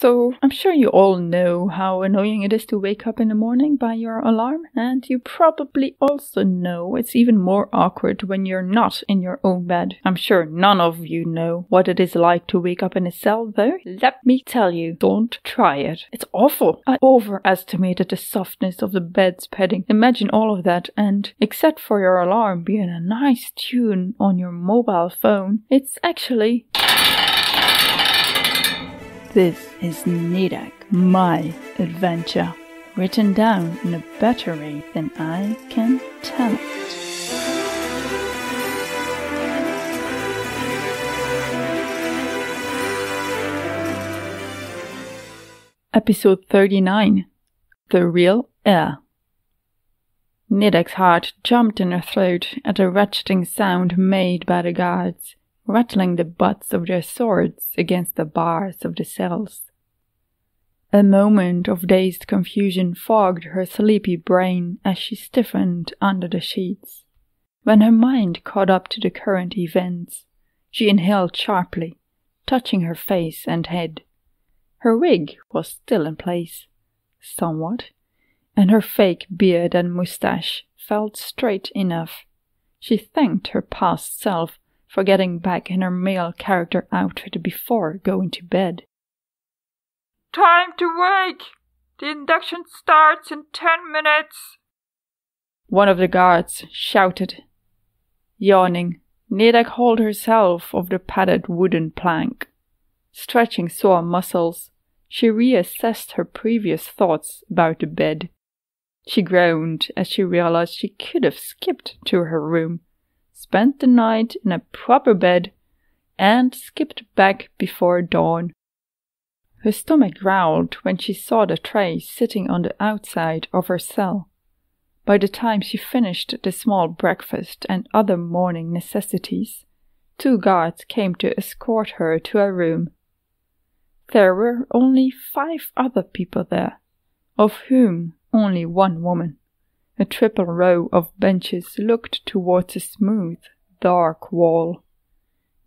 So, I'm sure you all know how annoying it is to wake up in the morning by your alarm, and you probably also know it's even more awkward when you're not in your own bed. I'm sure none of you know what it is like to wake up in a cell, though. Let me tell you, don't try it. It's awful. I overestimated the softness of the bed's padding. Imagine all of that, and except for your alarm being a nice tune on your mobile phone, it's actually... This is Nidak, my adventure, written down in a better way than I can tell it. Episode 39, The Real Air. Nidak's heart jumped in her throat at the ratcheting sound made by the guards, rattling the butts of their swords against the bars of the cells. A moment of dazed confusion fogged her sleepy brain as she stiffened under the sheets. When her mind caught up to the current events, she inhaled sharply, touching her face and head. Her wig was still in place, somewhat, and her fake beard and moustache felt straight enough. She thanked her past self for getting back in her male character outfit before going to bed. Time to wake! The induction starts in 10 minutes! One of the guards shouted. Yawning, Nidak hauled herself off the padded wooden plank. Stretching sore muscles, she reassessed her previous thoughts about the bed. She groaned as she realized she could have skipped to her room, spent the night in a proper bed, and skipped back before dawn. Her stomach growled when she saw the tray sitting on the outside of her cell. By the time she finished the small breakfast and other morning necessities, two guards came to escort her to her room. There were only 5 other people there, of whom only one woman. A triple row of benches looked towards a smooth, dark wall.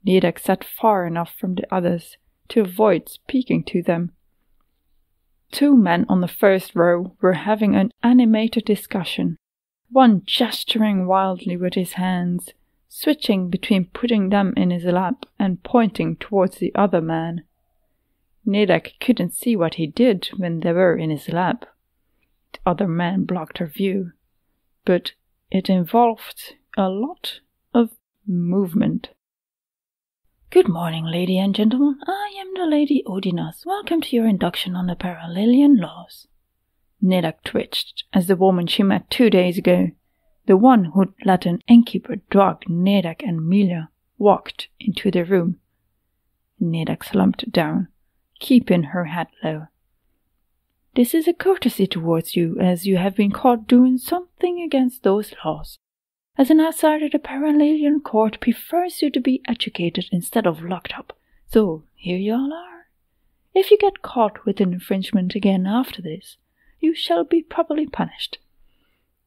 Nidak sat far enough from the others to avoid speaking to them. 2 men on the first row were having an animated discussion, one gesturing wildly with his hands, switching between putting them in his lap and pointing towards the other man. Nidak couldn't see what he did when they were in his lap. The other man blocked her view. But it involved a lot of movement. Good morning, lady and gentlemen. I am the Lady Odinas. Welcome to your induction on the Paralelian Laws. Nidak twitched as the woman she met 2 days ago, the one who'd let an innkeeper drug Nidak and Mila, walked into the room. Nidak slumped down, keeping her head low. This is a courtesy towards you, as you have been caught doing something against those laws. As an outsider, the Paralelian Court prefers you to be educated instead of locked up, so here you all are. If you get caught with an infringement again after this, you shall be properly punished.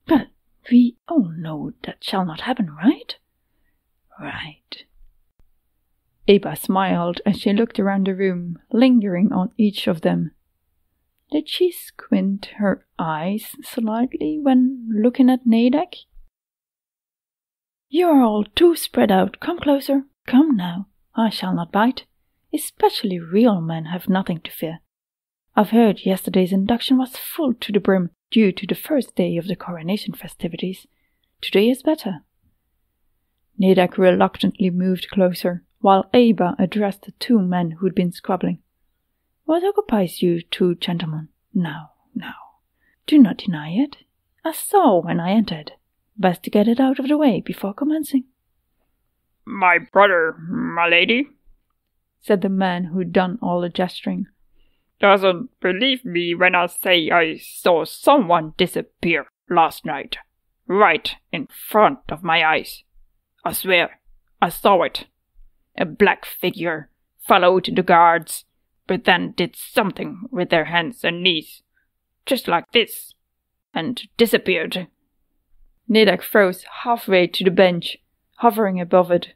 But we all know that shall not happen, right? Right. Aba smiled as she looked around the room, lingering on each of them. Did she squint her eyes slightly when looking at Nidak? You are all too spread out. Come closer. Come now. I shall not bite. Especially real men have nothing to fear. I've heard yesterday's induction was full to the brim due to the first day of the coronation festivities. Today is better. Nidak reluctantly moved closer, while Aba addressed the 2 men who'd been squabbling. What occupies you 2 gentlemen? Now. Do not deny it. I saw when I entered. Best to get it out of the way before commencing. My brother, my lady, said the man who'd done all the gesturing, doesn't believe me when I say I saw someone disappear last night, right in front of my eyes. I swear, I saw it. A black figure followed the guards, but then did something with their hands and knees, just like this, and disappeared. Nidak froze halfway to the bench, hovering above it.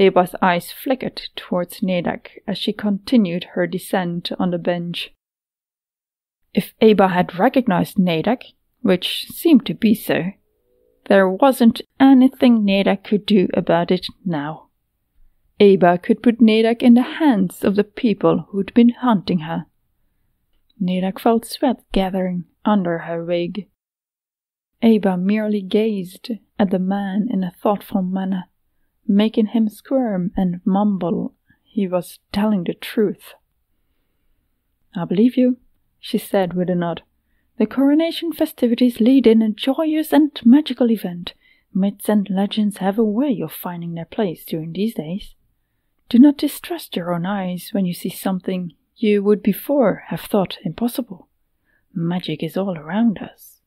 Eba's eyes flickered towards Nedak as she continued her descent on the bench. If Aba had recognized Nedak, which seemed to be so, there wasn't anything Nedak could do about it now. Aba could put Nedak in the hands of the people who'd been hunting her. Nedak felt sweat gathering under her wig. Aba merely gazed at the man in a thoughtful manner, making him squirm and mumble. He was telling the truth. "I believe you," she said with a nod. "The coronation festivities lead in a joyous and magical event. Myths and legends have a way of finding their place during these days. Do not distrust your own eyes when you see something you would before have thought impossible. Magic is all around us.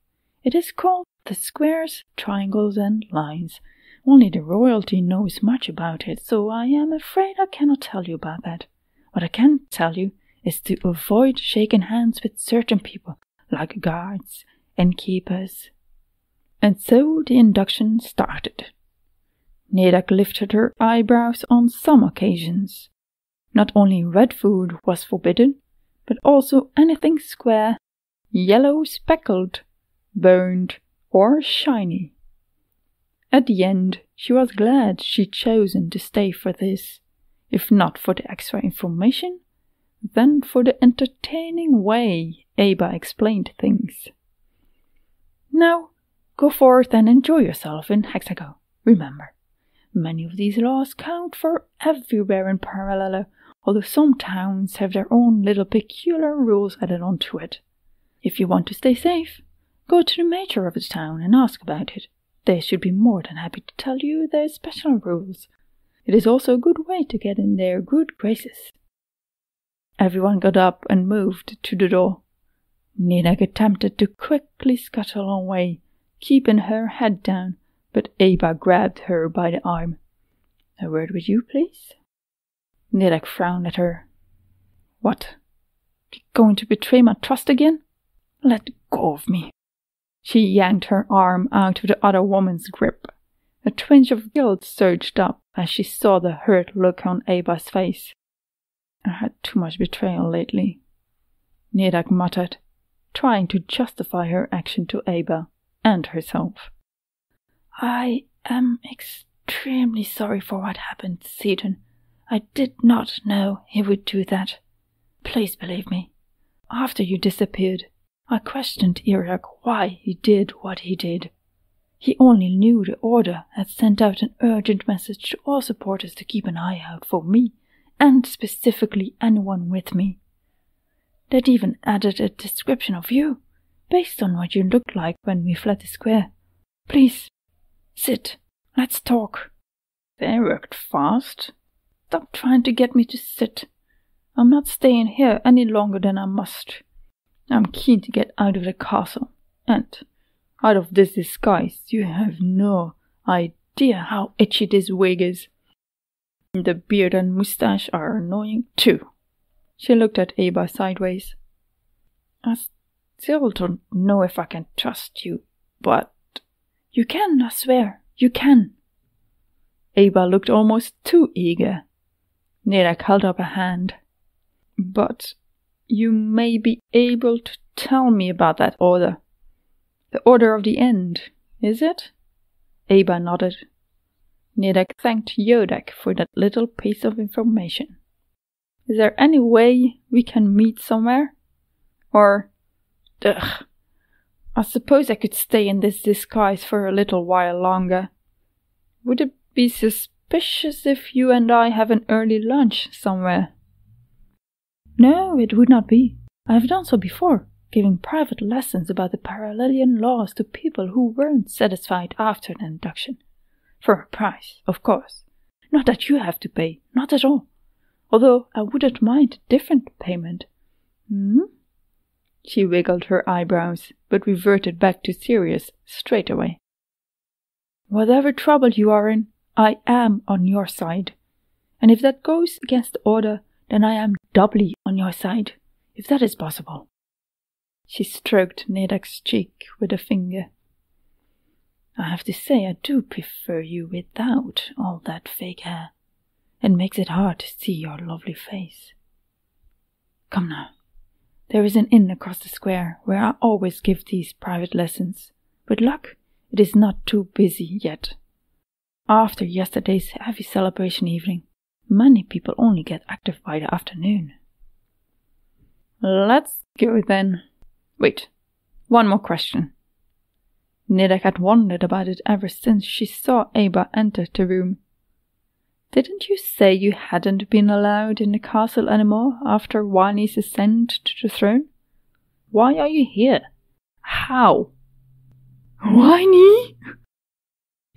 It is called the squares, triangles, and lines. Only the royalty knows much about it, so I am afraid I cannot tell you about that. What I can tell you is to avoid shaking hands with certain people, like guards and keepers." And so the induction started. Nedak lifted her eyebrows on some occasions. Not only red food was forbidden, but also anything square, yellow, speckled, boned, or shiny. At the end, she was glad she'd chosen to stay for this, if not for the extra information, then for the entertaining way Aba explained things. "Now, go forth and enjoy yourself in Hexago. Remember, many of these laws count for everywhere in Parallelo, although some towns have their own little peculiar rules added onto it. If you want to stay safe, go to the mayor of the town and ask about it. They should be more than happy to tell you their special rules. It is also a good way to get in their good graces." Everyone got up and moved to the door. Nedak attempted to quickly scuttle away, keeping her head down, but Aba grabbed her by the arm. "A word with you, please?" Nedak frowned at her. "What? You're going to betray my trust again? Let go of me." She yanked her arm out of the other woman's grip. A twinge of guilt surged up as she saw the hurt look on Aba's face. "I had too much betrayal lately," Nedak muttered, trying to justify her action to Aba and herself. "I am extremely sorry for what happened, Seaton. I did not know he would do that. Please believe me. After you disappeared, I questioned Irak why he did what he did. He only knew the Order had sent out an urgent message to all supporters to keep an eye out for me, and specifically anyone with me. That even added a description of you, based on what you looked like when we fled the square. Please, sit. Let's talk." "They worked fast. Stop trying to get me to sit. I'm not staying here any longer than I must. I'm keen to get out of the castle, and out of this disguise. You have no idea how itchy this wig is. The beard and moustache are annoying too." She looked at Aba sideways. "I still don't know if I can trust you, but—" "You can, I swear, you can." Aba looked almost too eager. Nedak held up a hand. "But you may be able to tell me about that order. The Order of the End, is it?" Aba nodded. Nedak thanked Yodak for that little piece of information. "Is there any way we can meet somewhere? Or, ugh, I suppose I could stay in this disguise for a little while longer. Would it be suspicious if you and I have an early lunch somewhere?" "No, it would not be. I have done so before, giving private lessons about the Parallelian laws to people who weren't satisfied after an induction. For a price, of course. Not that you have to pay, not at all. Although I wouldn't mind a different payment." "Hmm?" She wiggled her eyebrows, but reverted back to serious straight away. "Whatever trouble you are in, I am on your side. And if that goes against the order, then I am doubly on your side, if that is possible." She stroked Nedak's cheek with a finger. "I have to say I do prefer you without all that fake hair. and makes it hard to see your lovely face. Come now, there is an inn across the square where I always give these private lessons. With luck, it is not too busy yet. After yesterday's heavy celebration evening, many people only get active by the afternoon. Let's go then. Wait, one more question. Nidek had wondered about it ever since she saw Aba enter the room. Didn't you say you hadn't been allowed in the castle anymore after Wani's ascent to the throne? Why are you here? How? Wani?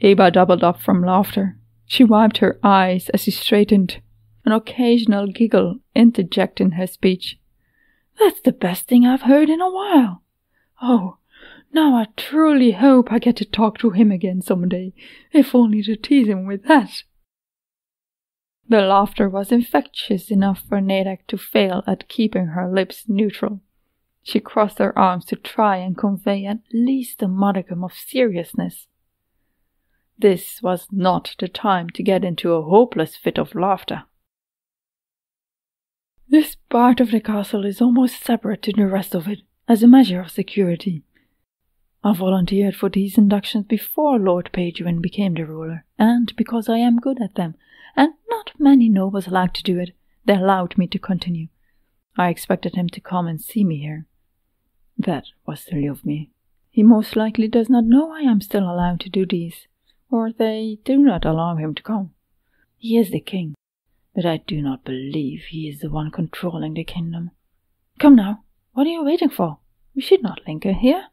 Aba doubled up from laughter. She wiped her eyes as she straightened, an occasional giggle interjecting her speech. That's the best thing I've heard in a while. Oh, now I truly hope I get to talk to him again someday, if only to tease him with that. The laughter was infectious enough for Nidek to fail at keeping her lips neutral. She crossed her arms to try and convey at least a modicum of seriousness. This was not the time to get into a hopeless fit of laughter. This part of the castle is almost separate to the rest of it, as a measure of security. I volunteered for these inductions before Lord Paduan became the ruler, and because I am good at them, and not many nobles like to do it, they allowed me to continue. I expected him to come and see me here. That was silly of me. He most likely does not know I am still allowed to do these, or they do not allow him to come. He is the king, but I do not believe he is the one controlling the kingdom. Come now, what are you waiting for? We should not linger here.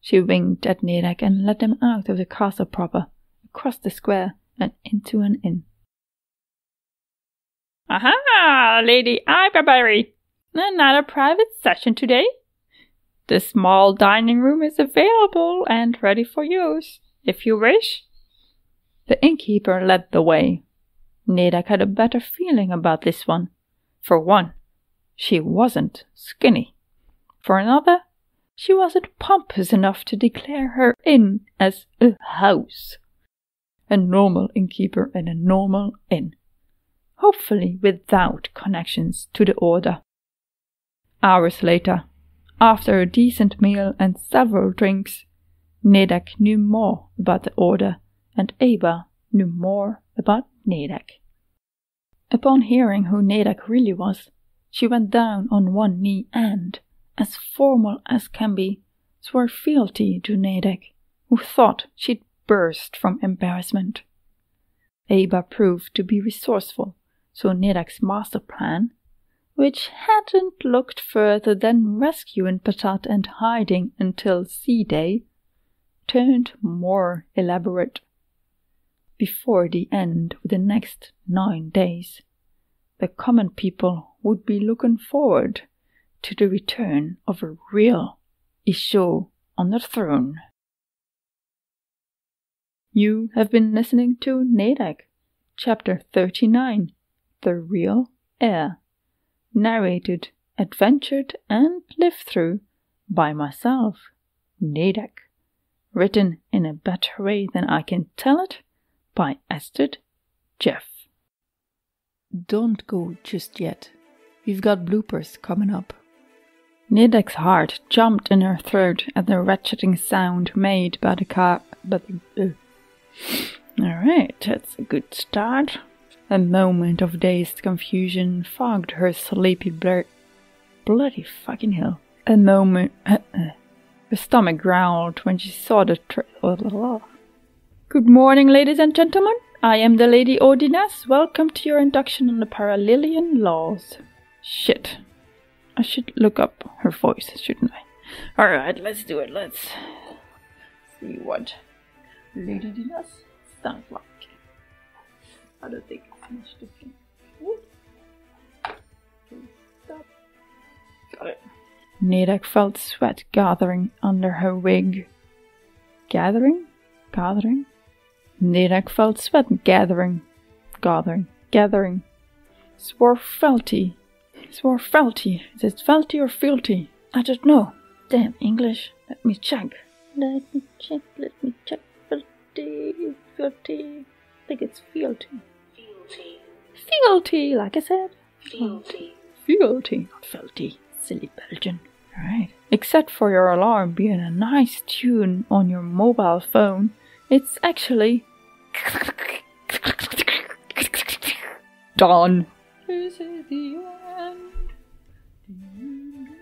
She winked at Nidek and led them out of the castle proper, across the square, and into an inn. Aha, Lady Iberberry! Another private session today. The small dining room is available and ready for use, if you wish. The innkeeper led the way. Nidek had a better feeling about this one. For one, she wasn't skinny. For another, she wasn't pompous enough to declare her inn as a house. A normal innkeeper in a normal inn. Hopefully without connections to the order. Hours later, after a decent meal and several drinks, Nidek knew more about the order, and Aba knew more about Nidek. Upon hearing who Nidek really was, she went down on one knee and, as formal as can be, swore fealty to Nidek, who thought she'd burst from embarrassment. Aba proved to be resourceful, so Nidek's master plan, which hadn't looked further than rescuing Patat and hiding until sea day, turned more elaborate. Before the end of the next 9 days, the common people would be looking forward to the return of a real Isho on the throne. You have been listening to Nidek, Chapter 39, The Real Heir, narrated, adventured and lived through by myself, Nidek, written in a better way than I can tell it by Astrid Jeff. Don't go just yet. We've got bloopers coming up. Nidek's heart jumped in her throat at the ratcheting sound made by the car... Alright, that's a good start. A moment of dazed confusion fogged her sleepy bloody fucking hell. A moment... Her stomach growled when she saw the Good morning, ladies and gentlemen. I am the Lady Ordinas. Welcome to your induction on the Paralelian Laws. Shit. I should look up her voice, shouldn't I? Alright, let's do it. Let's see what... Lady Dinas sounds like. I don't think I finished the thing. Okay, stop. Got it. Nidek felt sweat gathering under her wig. Gathering? Nidek felt sweat gathering. Swore fealty. Is it fealty or fealty? I don't know. Damn English. Let me check. I think it's fealty. Fealty, like I said. Fealty, not felty. Silly Belgian. Alright. Except for your alarm being a nice tune on your mobile phone, it's actually done. Is it the end?